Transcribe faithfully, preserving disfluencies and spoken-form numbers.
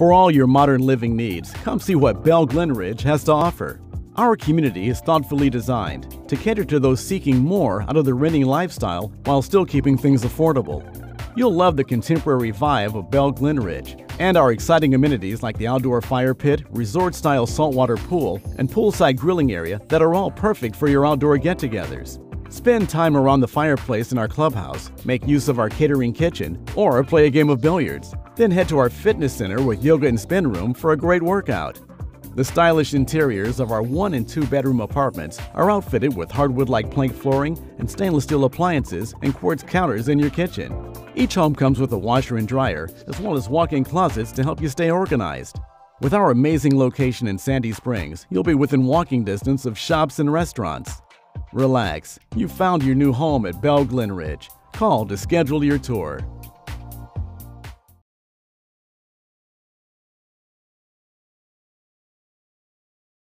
For all your modern living needs, come see what Bell Glenridge has to offer. Our community is thoughtfully designed to cater to those seeking more out of the renting lifestyle while still keeping things affordable. You'll love the contemporary vibe of Bell Glenridge and our exciting amenities like the outdoor fire pit, resort-style saltwater pool, and poolside grilling area that are all perfect for your outdoor get-togethers. Spend time around the fireplace in our clubhouse, make use of our catering kitchen, or play a game of billiards. Then head to our fitness center with yoga and spin room for a great workout. The stylish interiors of our one- and two-bedroom apartments are outfitted with hardwood-like plank flooring and stainless steel appliances and quartz counters in your kitchen. Each home comes with a washer and dryer, as well as walk-in closets to help you stay organized. With our amazing location in Sandy Springs, you'll be within walking distance of shops and restaurants. Relax, you found your new home at Bell Glenridge. Call to schedule your tour.